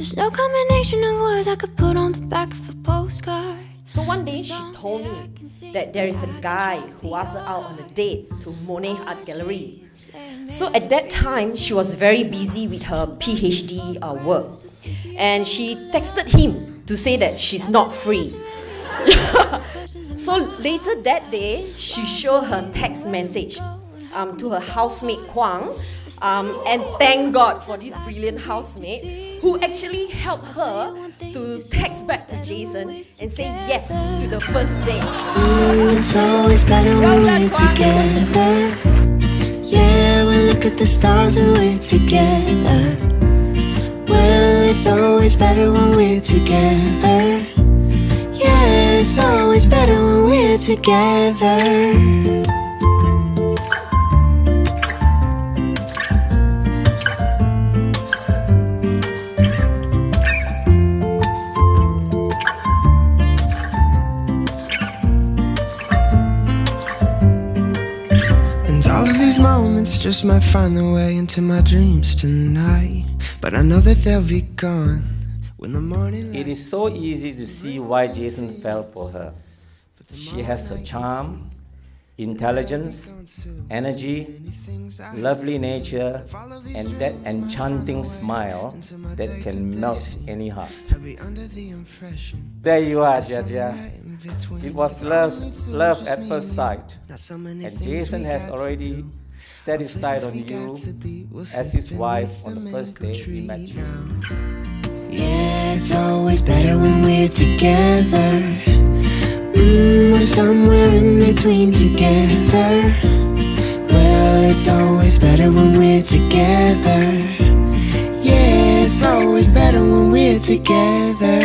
There's no combination of words I could put on the back of a postcard. So one day she told me that there is a guy who asked her out on a date to Monet Art Gallery. So at that time, she was very busy with her PhD work. And she texted him to say that she's not free. So later that day, she showed her text message to her housemate Kwang, and thank God for this brilliant housemate who actually helped her to text back to Jason and say yes to the first date. It's always better when we're together. Yeah, we look at the stars when we're together. Well, it's always better when we're together. Yeah, it's always better when we're together. Moments just might find their way into my dreams tonight, but I know that they'll be gone when the morning. It is so easy to see why Jason fell for her. She has her charm, intelligence, energy, lovely nature, and that enchanting smile that can melt any heart. There you are, Jia Jia. It was love at first sight, and Jason has already set his sight on you as his wife on the first day we met you. Yeah, it's always better when we're together. We're somewhere in between together. Well, it's always better when we're together. Yeah, it's always better when we're together.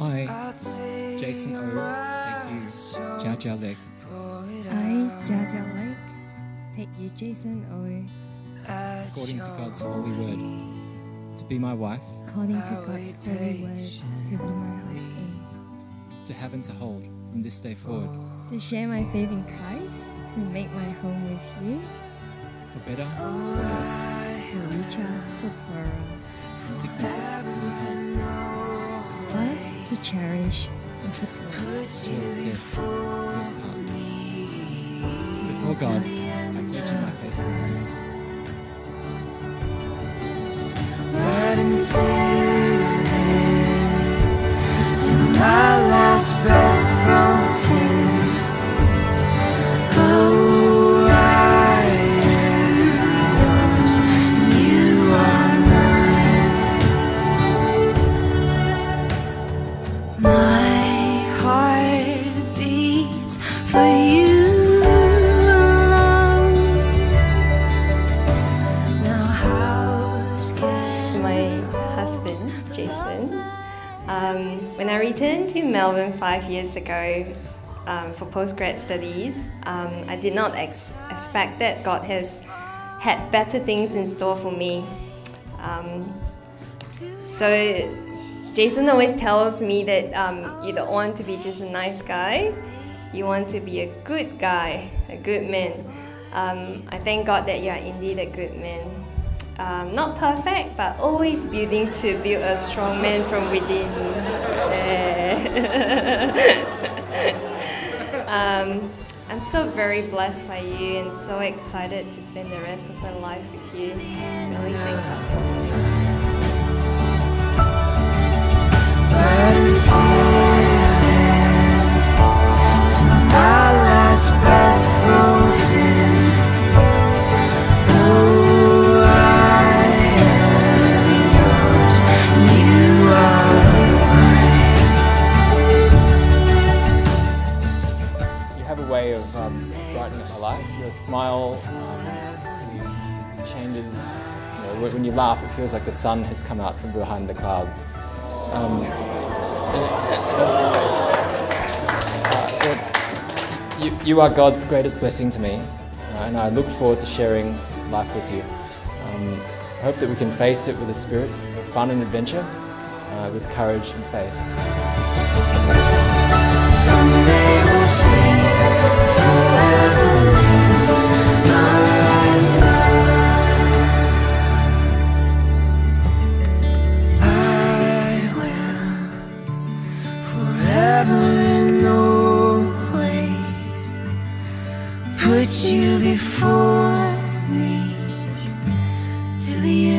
I, Jason Oh, take you, Jia Jia Lek. I, Jia Jia Lek, take you, Jason Oh. According to God's holy word, to be my wife. According to God's holy word, to be my husband. To have and to hold from this day forward. To share my faith in Christ, to make my home with you. For better, for worse. For richer, for poorer. In sickness, in health. Life to cherish and support. Till death do us part. Before God, I pledge my faithfulness. Till my last breath rolls in. When I returned to Melbourne 5 years ago for postgrad studies, I did not expect that God has had better things in store for me. So Jason always tells me that you don't want to be just a nice guy, you want to be a good guy, a good man. I thank God that you are indeed a good man. Not perfect, but always building to build a strong man from within. I'm so very blessed by you and so excited to spend the rest of my life with you. Really thank God for you. of brighten a life. Your smile changes. You know, when you laugh, it feels like the sun has come out from behind the clouds. You are God's greatest blessing to me, and I look forward to sharing life with you. I hope that we can face it with a spirit of fun and adventure, with courage and faith. Put you before me till the end.